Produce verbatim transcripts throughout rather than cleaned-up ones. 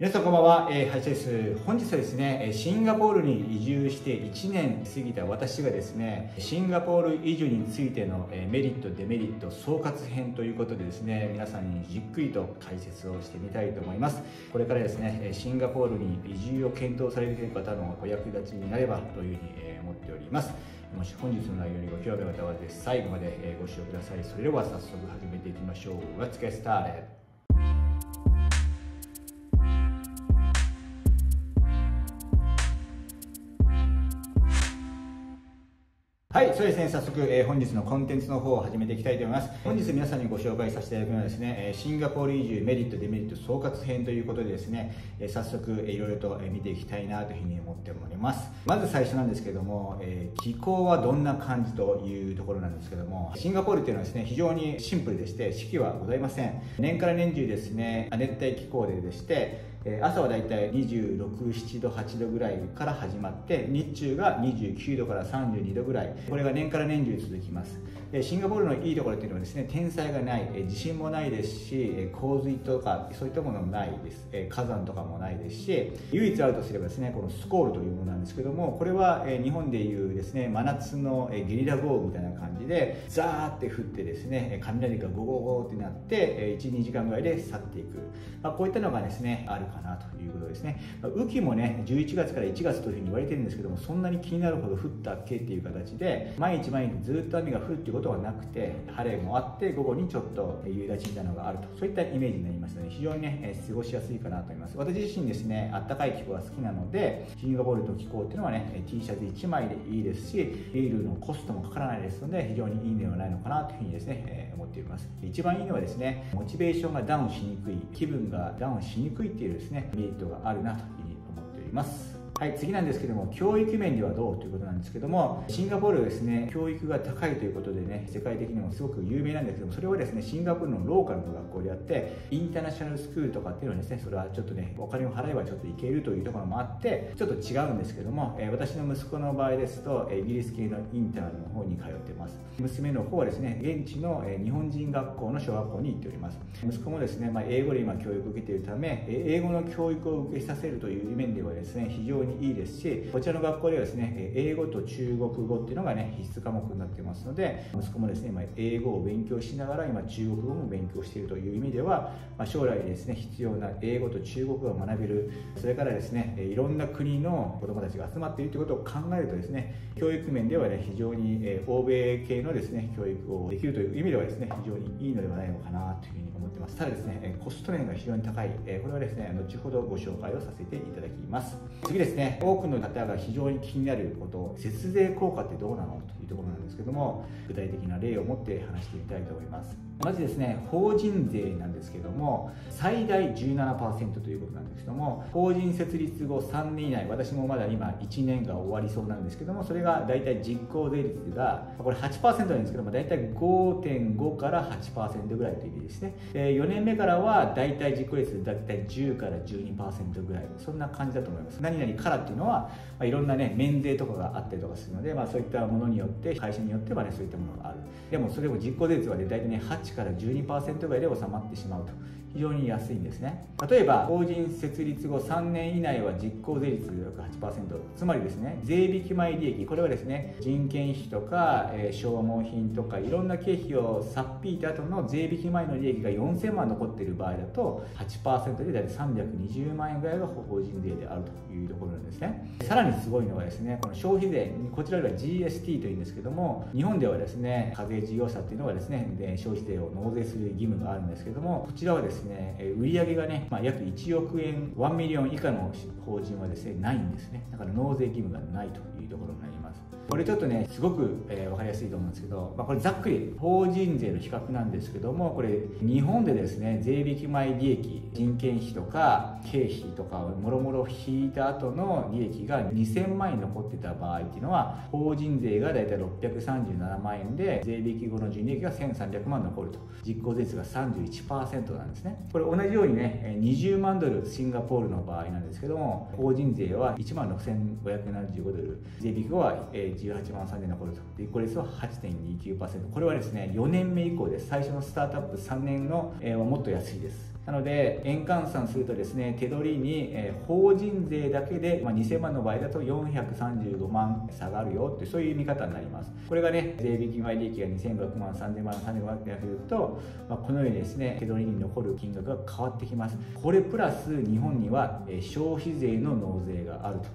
皆さんこんばんは、えー、林です。本日はですね、シンガポールに移住していちねん過ぎた私がですね、シンガポール移住についてのメリット、デメリット、総括編ということでですね、皆さんにじっくりと解説をしてみたいと思います。これからですね、シンガポールに移住を検討されている方のお役立ちになればというふうに思っております。もし本日の内容にご興味があった方は最後までご視聴ください。それでは早速始めていきましょう。Let's get started!はい、そうですね、早速、えー、本日のコンテンツの方を始めていきたいと思います。本日皆さんにご紹介させていただくのはですね、シンガポール移住メリット、デメリット総括編ということでですね、早速、いろいろと見ていきたいなというふうに思っております。まず最初なんですけども、えー、気候はどんな感じというところなんですけども、シンガポールっていうのはですね、非常にシンプルでして、四季はございません。年から年中ですね、亜熱帯気候ででして、朝はだいたいにじゅうろく、ななど、はちどぐらいから始まって、日中がにじゅうきゅうどからさんじゅうにどぐらい、これが年から年中続きます。シンガポールのいいところっていうのはですね、天災がない、地震もないですし、洪水とかそういったものもないです。火山とかもないですし、唯一あるとすればですね、このスコールというものなんですけども、これは日本でいうですね、真夏のゲリラ豪雨みたいな感じで、ザーって降ってですね、雷がゴゴゴってなって、いち、にじかんぐらいで去っていく。まあ、こういったのがですね、あるかなということですね。雨季もね、じゅういちがつからいちがつというふうに言われてるんですけども、そんなに気になるほど降ったっけっていう形で、毎日毎日ずっと雨が降るっていうことはなくて、晴れもあって午後にちょっと夕立みたいなのがあると、そういったイメージになりますので、非常にね、過ごしやすいかなと思います。私自身ですね、あったかい気候が好きなので、シンガポールの気候っていうのはね、 T シャツいちまいでいいですし、ビールのコストもかからないですので、非常にいいのではないのかなというふうにですね、思っています。一番いいのはですね、モチベーションがダウンしにくい、気分がダウンしにくいっていうですね、メリットがあるなというふうに思っております。はい、次なんですけども、教育面ではどうということなんですけども、シンガポールはですね、教育が高いということでね、世界的にもすごく有名なんですけども、それはですね、シンガポールのローカルの学校であって、インターナショナルスクールとかっていうのはですね、それはちょっとね、お金を払えばちょっと行けるというところもあって、ちょっと違うんですけども、私の息子の場合ですと、イギリス系のインターの方に通ってます。娘の方はですね、現地の日本人学校の小学校に行っております。息子もですね、まあ、英語で今教育を受けているため、英語の教育を受けさせるという面ではですね、非常にいいですし、こちらの学校ではですね、英語と中国語っていうのがね、必須科目になってますので、息子もですね、今英語を勉強しながら今中国語も勉強しているという意味では、まあ、将来ですね、必要な英語と中国語が学べる、それからですね、いろんな国の子どもたちが集まっているということを考えるとですね、教育面ではね、非常に欧米系のですね、教育をできるという意味ではですね、非常にいいのではないのかなというふうに思ってます。ただですね、コスト面が非常に高い、これはですね、後ほどご紹介をさせていただきます。次ですね、多くの方が非常に気になること、節税効果ってどうなのというところなんですけども、具体的な例を持って話してみたいと思います。まずですね、法人税なんですけども、最大 じゅうななパーセント ということなんですけども、法人設立後さんねんいない、私もまだ今いちねんが終わりそうなんですけども、それがだいたい実効税率がこれ はちパーセント なんですけども、だいたい ごてんごからはちパーセント ぐらいという意味ですね。よねんめからはだいたい実効率だいたいじゅうからじゅうにパーセント ぐらい、そんな感じだと思います。何々からっていうのは、まあ、いろんなね、免税とかがあったりとかするので、まあ、そういったものによって、会社によってはね、そういったものがある。でもそれも実効税率はね、だいたいね、はちからじゅうにパーセント ぐらいで収まってしまうと、非常に安いんですね。例えば法人設立後さんねんいないは実効税率約 はちパーセント、 つまりですね、税引き前利益、これはですね、人件費とか、えー、消耗品とかいろんな経費をさっぴいた後の税引き前の利益がよんせんまん残っている場合だと はちパーセント でだいたいさんびゃくにじゅうまんえんぐらいが法人税であるというところなんですね。さらにすごいのはですね、この消費税、こちらでは ジーエスティー というんですけども、日本ではですね、課税事業者っていうのがですね、で消費税を納税する義務があるんですけども、こちらはですね、売上がね、まあ、約いちおくえん、いちミリオン以下の法人はですね、ないんですね。だから納税義務がないというところになります。これちょっとね、すごく、えー、分かりやすいと思うんですけど、まあ、これざっくり法人税の比較なんですけども、これ日本でですね、税引き前利益、人件費とか経費とかをもろもろ引いた後の利益がにせんまんえん残ってた場合っていうのは、法人税がだいたいろっぴゃくさんじゅうななまんえんで、税引き後の純利益がせんさんびゃくまん残ると、実効税率が さんじゅういちパーセント なんですね。これ同じようにね、にじゅうまんドルシンガポールの場合なんですけども、法人税はいちまんろくせんごひゃくななじゅうごドル、税引き後はじゅうはちまんさんぜん残ると、実効率は はちてんにきゅうパーセント、 これはですね、よねんめ以降です。最初のスタートアップさんねんのはもっと安いです。なので円換算するとですね、手取りに法人税だけで、まあ、にせんまんの場合だとよんひゃくさんじゅうごまん下がるよって、そういう見方になります。これがね、税引き前利益がにせんごひゃくまん、さんぜんまん、さんぜんごひゃくまんってやると、まあ、このようにですね、手取りに残る金額が変わってきます。これプラス日本には消費税の納税があると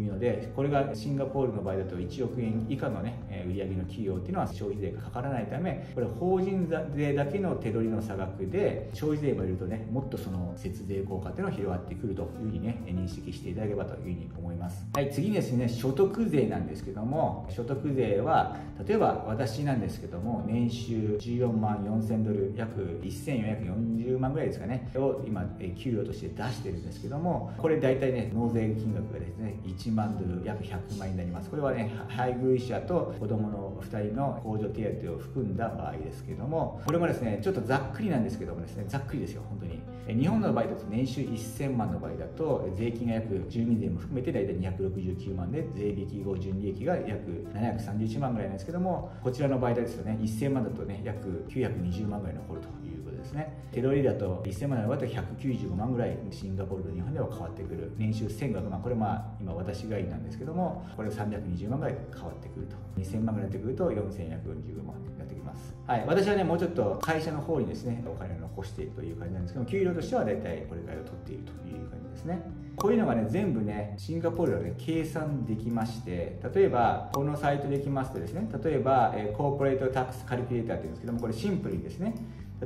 いうので、これがシンガポールの場合だといちおくえん以下のね、売上の企業っていうのは消費税がかからないため、これ法人税だけの手取りの差額で消費税も入れるとね、もっとその節税効果っていうのが広がってくるというふうにね、認識していただければというふうに思います。はい、次にですね、所得税なんですけども、所得税は例えば私なんですけども、年収じゅうよんまんよんせんドル、約せんよんひゃくよんじゅうまんぐらいですかねを今給与として出してるんですけども、これ大体ね、納税金額がですねいちまんドル、約ひゃくまん円になります。これはね、配偶者と子供のふたりの控除手当を含んだ場合ですけども、これもですね、ちょっとざっくりなんですけどもですね、ざっくりですよ、本当に。日本の場合だと年収せんまんの場合だと、税金が約住民税も含めて大体にひゃくろくじゅうきゅうまんで、税引き後純利益が約ななひゃくさんじゅういちまんぐらいなんですけども、こちらの場合ですとね、せんまんだとね、約きゅうひゃくにじゅうまんぐらい残るということですね。手取りだとせんまんの場合だとひゃくきゅうじゅうごまんぐらい、シンガポールと日本では変わってくる。年収せんごひゃくまん、これまあ今私がいいなんですけども、これさんびゃくにじゅうまんぐらい変わってくると。にせんまんぐらいになってくるとよんせんひゃくよんじゅうごまんになってきます。はい、私はね、もうちょっと会社の方にですね、お金を残しているという感じなんですけども、給料としては大体これぐらいを取っているという感じですね。こういうのがね、全部ね、シンガポールではね、計算できまして、例えばこのサイトできますとですね、例えばコーポレートタックスカルキュレーターっていうんですけども、これシンプルにですね、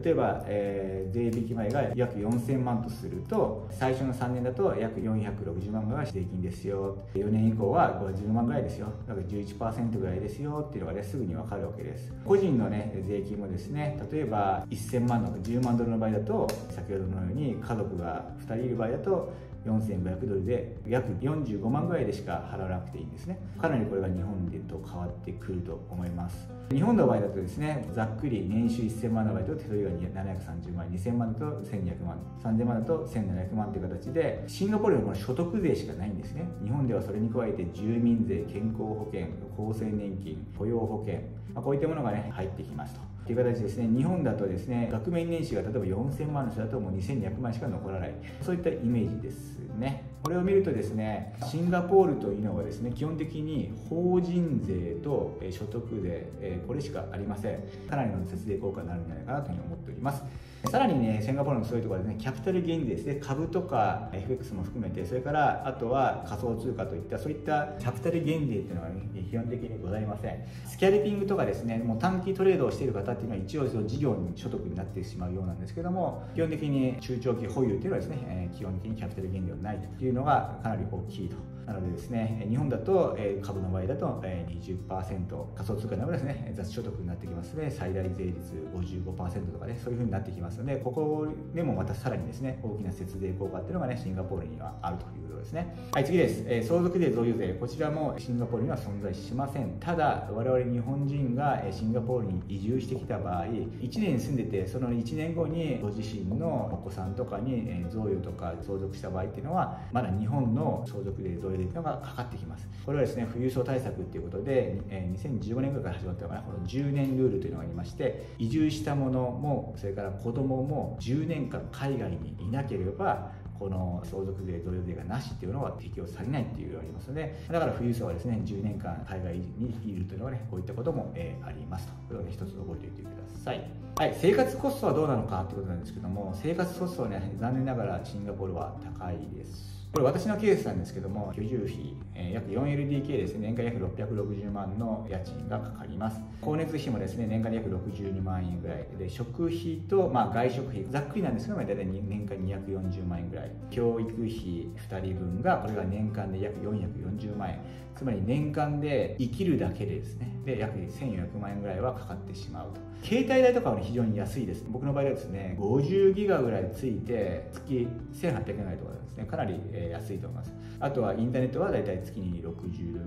例えば、えー、税引き前が約よんせんまんとすると、最初のさんねんだと約よんひゃくろくじゅうまんぐらい税金ですよ、よねん以降はごじゅうまんぐらいですよ、だから じゅういちパーセント ぐらいですよっていうのがね、すぐに分かるわけです。個人のね、税金もですね、例えばせんまんのじゅうまんドルの場合だと、先ほどのように家族がふたりいる場合だとよんせんごひゃくドルで約よんじゅうごまんぐらいでしか払わなくていいんですね。かなりこれが日本でと変わってくると思います。日本の場合だとですね、ざっくり年収せんまんの場合と手取りがななひゃくさんじゅうまん、にせんまんだとせんにひゃくまん、さんぜんまんだとせんななひゃくまんという形で、シンガポールは所得税しかないんですね。日本ではそれに加えて住民税、健康保険、厚生年金、雇用保険、まあ、こういったものがね、入ってきますとという形ですね。日本だとですね、額面年収が例えばよんせんまんの人だともうにせんにひゃくまんしか残らない、そういったイメージですね。これを見るとですね、シンガポールというのはですね、基本的に法人税と所得税、これしかありません。かなりの節税効果になるんじゃないかなというふうに思っております。さらにね、シンガポールのそういうところはですね、キャピタルゲイン税ですね、株とか エフエックス も含めて、それからあとは仮想通貨といったそういったキャピタルゲイン税っていうのは、ね、基本的にございません。スキャルピングとかですね、もう短期トレードをしている方っていうのは一応事業に所得になってしまうようなんですけども、基本的に中長期保有っていうのはですね、基本的にキャピタルゲインではないというのがかなり大きいと。なのでですね、日本だと株の場合だと にじゅっパーセント、 仮想通貨の場合ですね、雑所得になってきますので、最大税率 ごじゅうごパーセント とかね、そういうふうになってきますので、ここでもまたさらにですね、大きな節税効果っていうのがね、シンガポールにはあるということですね。はい、次です、えー、相続税、贈与税、こちらもシンガポールには存在しません。ただ我々日本人がシンガポールに移住してきた場合、いちねん住んでて、そのいちねんごにご自身のお子さんとかに贈与とか相続した場合っていうのは、まだ日本の相続税、贈与税というのがかかってきます。これはですね、富裕層対策ということで、にせんじゅうごねんぐらいから始まったのかな、このじゅうねんルールというのがありまして、移住したものも、それから子供もじゅうねんかん海外にいなければ、この相続税、贈与税がなしっていうのは適用されないっていうのがありますので、だから富裕層はですね、じゅうねんかん海外にいるというのはね、こういったこともありますと。これをね、一つ覚えておいてください。はい、生活コストはどうなのかということなんですけども、生活コストはね、残念ながらシンガポールは高いです。これ私のケースなんですけども、居住費、えー、約 よんエルディーケー ですね、年間約ろっぴゃくろくじゅうまんの家賃がかかります。光熱費もですね、年間約ろくじゅうにまんえんぐらいで、食費と、まあ、外食費、ざっくりなんですけども、大体年間にひゃくよんじゅうまんえんぐらい、教育費ふたりぶんが、これが年間で約よんひゃくよんじゅうまんえん、つまり年間で生きるだけでですね、で約せんよんひゃくまんえんぐらいはかかってしまうと。携帯代とかは、ね、非常に安いです。僕の場合はですね、ごじゅうギガぐらいついて、月せんはっぴゃくえんぐらいとかですね、かなり、えー安いと思います。あとはインターネットはだいたい月にろくじゅうドル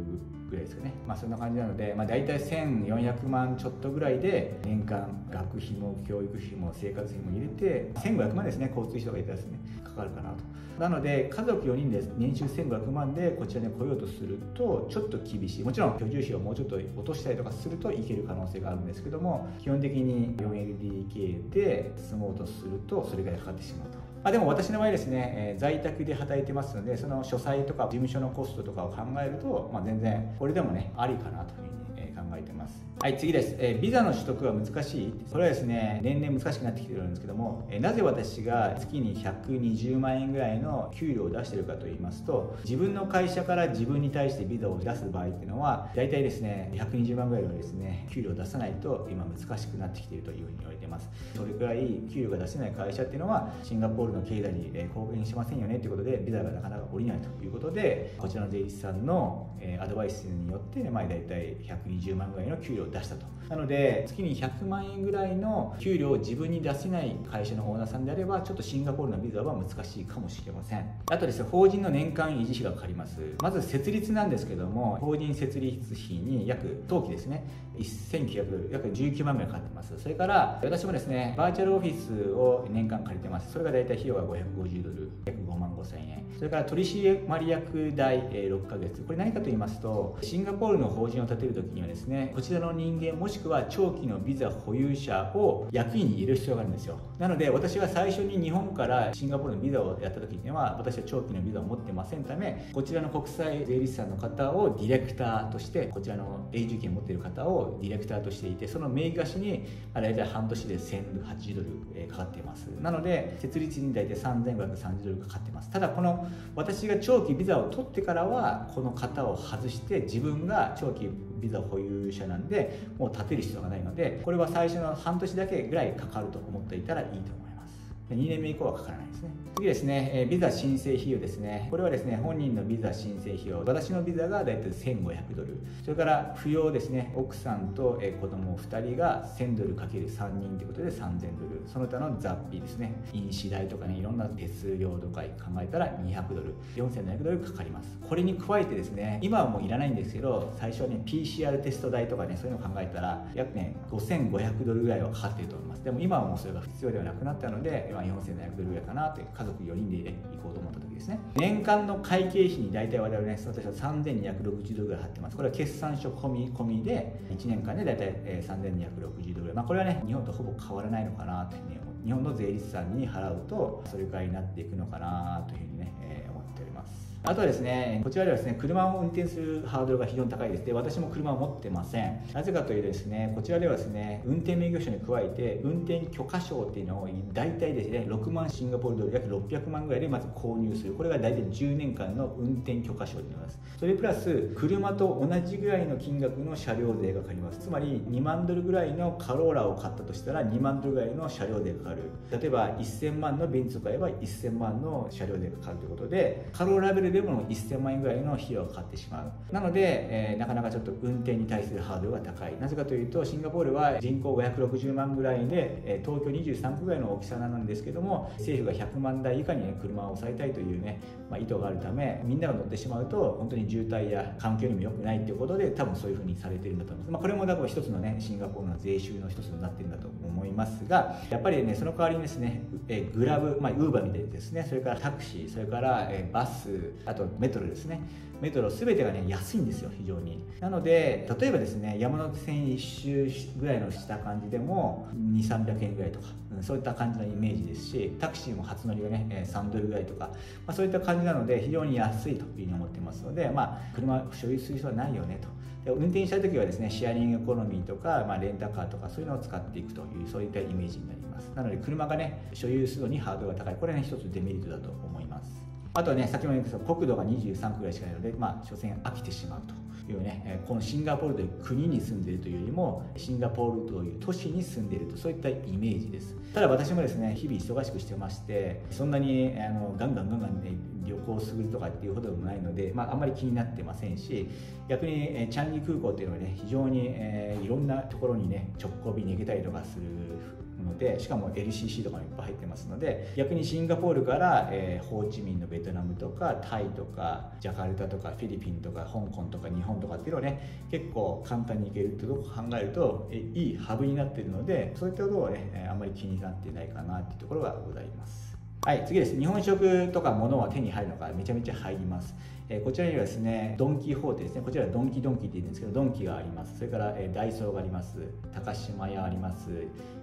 ぐらいですかね。まあそんな感じなので、まあ、だいたいせんよんひゃくまんちょっとぐらいで年間学費も教育費も生活費も入れてせんごひゃくまんですね、交通費とか入れたらですね、かかるかなと。なので家族よにんで年収せんごひゃくまんでこちらに来ようとするとちょっと厳しい。もちろん居住費をもうちょっと落としたりとかするといける可能性があるんですけども、基本的に よんエルディーケー で住もうとするとそれぐらいかかってしまうと。あ、でも私の場合ですね、えー、在宅で働いてますので、その書斎とか事務所のコストとかを考えると、まあ、全然これでもねありかなというふうに考えてます。はい、次です、えー、ビザの取得は難しい。これはですね年々難しくなってきてるんですけども、えー、なぜ私が月にひゃくにじゅうまんえんぐらいの給料を出してるかと言いますと、自分の会社から自分に対してビザを出す場合っていうのはだいたいですねひゃくにじゅうまんぐらいのですね給料を出さないと今難しくなってきているというふうに言われてます。それくらい給料が出せない会社っていうのはシンガポールの経済に貢献しませんよねということで、ビザがなかなか下りないということで、こちらの税理士さんのアドバイスによって、まあ、だいたいひゃくにじゅうまんぐらいの給料を出したと。なので月にひゃくまんえんぐらいの給料を自分に出せない会社のオーナーさんであれば、ちょっとシンガポールのビザは難しいかもしれません。あとですね、法人の年間維持費がかかります。まず設立なんですけども、法人設立費に約当期ですねせんきゅうひゃくドル、約じゅうきゅうまんぐらいかかってます。それから私もですねバーチャルオフィスを年間借りてます。それがだいたい費用がごひゃくごじゅうドル、約ごまんごせんえん。それから取締役代ろっかげつ、これ何かと言いますと、シンガポールの法人を建てる時にはですね、こちらの人間もしくは長期のビザ保有者を役員に入れる必要があるんですよ。なので私は最初に日本からシンガポールのビザをやった時には、私は長期のビザを持ってませんため、こちらの国際税理士さんの方をディレクターとして、こちらの永住権を持っている方をディレクターとしていて、その名義貸しに大体半年でせんはちじゅうドルかかっています。なので設立に大体さんぜんごひゃくさんじゅうドルかかってます。ただこの私が長期ビザを取ってからはこの型を外して、自分が長期ビザ保有者なんでもう立てる必要がないので、これは最初の半年だけぐらいかかると思っていたらいいと思います。にねんめ以降はかからないですね。次ですね、ビザ申請費用ですね。これはですね、本人のビザ申請費用、私のビザがだいたいせんごひゃくドル、それから扶養ですね、奥さんと子供ふたりがせんドル ×さんにんということでさんぜんドル、その他の雑費ですね、印紙代とかね、いろんな手数料とか考えたらにひゃくドル、よんせんななひゃくドルかかります。これに加えてですね、今はもういらないんですけど、最初はね ピーシーアール テスト代とかね、そういうのを考えたら約ねごせんごひゃくドルぐらいはかかっていると思います。でも今はもうそれが必要ではなくなったので、今よんせんななひゃくドルぐらいかなって家族よにんで行こうと思った時ですね、年間の会計費に大体我々ね、私はさんぜんにひゃくろくじゅうドルぐらい貼ってます。これは決算書込み込みでいちねんかんで大体さんぜんにひゃくろくじゅうドルぐらい、まあ、これはね日本とほぼ変わらないのかなというふうに思う。日本の税理士さんに払うとそれくらいになっていくのかなというふうにね、えー、思っております。あとはですね、こちらではですね、車を運転するハードルが非常に高いです。で、私も車を持ってません。なぜかというとですね、こちらではですね、運転免許証に加えて、運転許可証っていうのを大体ですね、ろくまんシンガポールドル、約ろっぴゃくまんぐらいでまず購入する。これが大体じゅうねんかんの運転許可証になります。それプラス、車と同じぐらいの金額の車両税がかかります。つまり、にまんドルぐらいのカローラを買ったとしたら、にまんドルぐらいの車両税がかかる。例えば、せんまんのベンツを買えば、せんまんの車両税がかかるということで、カローラベルでもせんまんえんぐらいの費用がかかってしまう。なので、えー、なかなかちょっと運転に対するハードルが高い。なぜかというと、シンガポールは人口ごひゃくろくじゅうまんぐらいで、東京にじゅうさんくぐらいの大きさなんですけども、政府がひゃくまんだい以下に、ね、車を抑えたいというね、まあ、意図があるため、みんなが乗ってしまうと本当に渋滞や環境にも良くないということで、多分そういう風にされてるんだと思います。まあ、これもだから一つのね、シンガポールの税収の一つになってるんだと思いますが、やっぱりね、その代わりにですね、えグラブ、まあ、ウーバーみたいですね、それからタクシー、それからえバス、あとメトロですね、メトロ全てがね安いんですよ、非常に。なので例えばですね、山手線一周ぐらいのした感じでもにせんさんびゃくえんぐらいとか、そういった感じのイメージですし、タクシーも初乗りがねさんドルぐらいとか、まあ、そういった感じなので非常に安いというふうに思ってますので、まあ車所有する必要はないよねと。で運転したい時はですね、シェアリングエコノミーとか、まあ、レンタカーとかそういうのを使っていくという、そういったイメージになります。なので車がね所有するのにハードルが高い、これはね一つデメリットだと思います。あとはね、先ほど言ったけど、国土がにじゅうさんくぐらいしかないので、まあ、所詮飽きてしまうというね、このシンガポールという国に住んでいるというよりも、シンガポールという都市に住んでいると、そういったイメージです。ただ私もですね、日々忙しくしてまして、そんなにあのガンガンガンガンね、旅行するとかっていうほどでもないので、まあ、あんまり気になってませんし、逆にチャンギ空港っていうのはね、非常に、えー、いろんなところにね、直行便に行けたりとかする。ので、しかも エルシーシー とかもいっぱい入ってますので、逆にシンガポールから、えー、ホーチミンのベトナムとかタイとかジャカルタとかフィリピンとか香港とか日本とかっていうのをね、結構簡単に行けるってとこ考えると、えいいハブになっているので、そういったことをねあんまり気になってないかなっていうところがございます。はい、次です。日本食とか物は手に入るのがめちゃめちゃ入ります。えー、こちらにはですね、ドン・キホーテですね。こちらはドンキドンキって言うんですけど、ドンキがあります。それから、えー、ダイソーがあります。高島屋あります。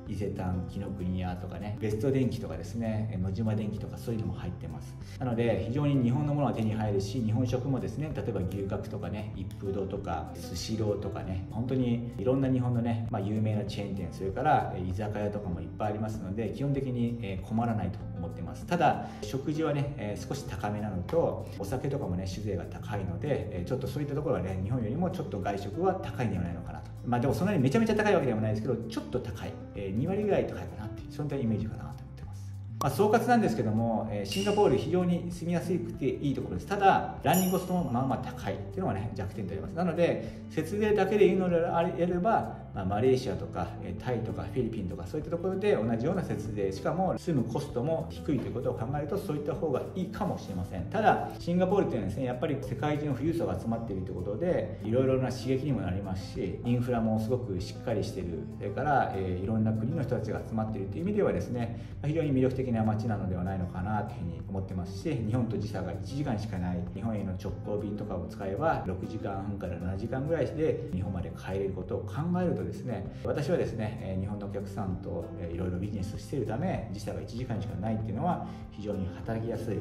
伊勢丹、紀ノ国屋とかね、ベスト電機とかですね、野島電機とかそういうのも入ってます。なので非常に日本のものは手に入るし、日本食もですね、例えば牛角とかね、一風堂とかスシローとかね、本当にいろんな日本のね、まあ、有名なチェーン店、それから居酒屋とかもいっぱいありますので、基本的に困らないと思ってます。ただ食事はね、少し高めなのと、お酒とかもね酒税が高いので、ちょっとそういったところはね、日本よりもちょっと外食は高いんではないのかなと。まあでもそんなにめちゃめちゃ高いわけでもないですけど、ちょっと高い、に割ぐらい高いかなっていう、そんなイメージかなと思ってます。まあ、総括なんですけども、シンガポール非常に住みやすくていいところです。ただランニングコストもまあまあ高いっていうのがね弱点となります。なので節税だけでいうのであれば、まあ、マレーシアとかタイとかフィリピンとかそういったところで同じような節税、しかも住むコストも低いということを考えると、そういった方がいいかもしれません。ただシンガポールというのはですね、やっぱり世界中の富裕層が集まっているということで、いろいろな刺激にもなりますし、インフラもすごくしっかりしている、それから、えー、いろんな国の人たちが集まっているという意味ではですね、非常に魅力的な街なのではないのかなというふうに思ってますし、日本と時差がいちじかんしかない、日本への直行便とかを使えばろくじかんはんからななじかんぐらいで日本まで帰れることを考えるとですね、私はですね、日本のお客さんといろいろビジネスをしているため、時差がいちじかんしかないっていうのは非常に働きやすい、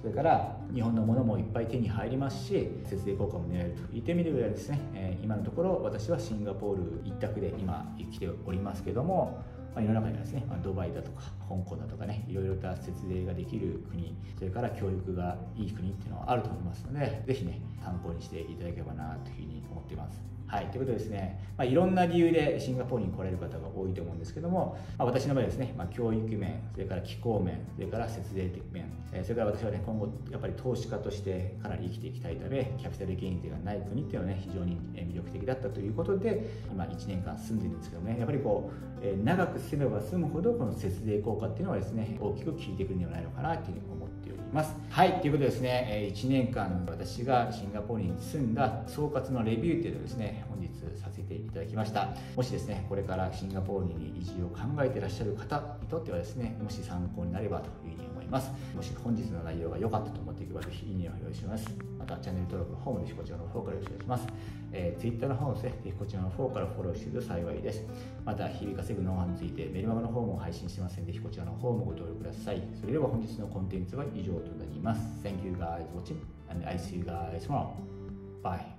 それから日本のものもいっぱい手に入りますし、節税効果も狙えるといってみればですね、今のところ私はシンガポール一択で今生きておりますけども、世の中にはですね、ドバイだとか香港だとかね、いろいろと節税ができる国、それから教育がいい国っていうのはあると思いますので、是非ね参考にしていただければなというふうに思っています。はい、ということでですね、まあ、いろんな理由でシンガポールに来られる方が多いと思うんですけども、まあ、私の場合はですね、まあ、教育面、それから気候面、それから節税的面、えー、それから私はね、今後やっぱり投資家としてかなり生きていきたいため、キャピタルゲイン税がない国っていうのはね非常に魅力的だったということで、今いちねんかん住んでるんですけどもね、やっぱりこう、えー、長く住めば住むほどこの節税効果っていうのはですね、大きく効いてくるんではないのかなというふうに思っております。はい、ということでですね、いちねんかん私がシンガポールに住んだ総括のレビューっていうのをですね、本日させていただきました。もしですねこれからシンガポールに移住を考えていらっしゃる方にとってはですね、もし参考になればというふうに思います。もし本日の内容が良かったと思っていけば、ぜひいいねを用意します。またチャンネル登録の方もぜひこちらの方からよろしくお願いします。えー、Twitter の方もですね、ぜひこちらの方からフォローしていると幸いです。また日々稼ぐノウハウについてメルマガの方も配信してますので、ぜひこちらの方もご登録ください。それでは本日のコンテンツは以上となります。 Thank you guys watching and I see you guys tomorrow. Bye.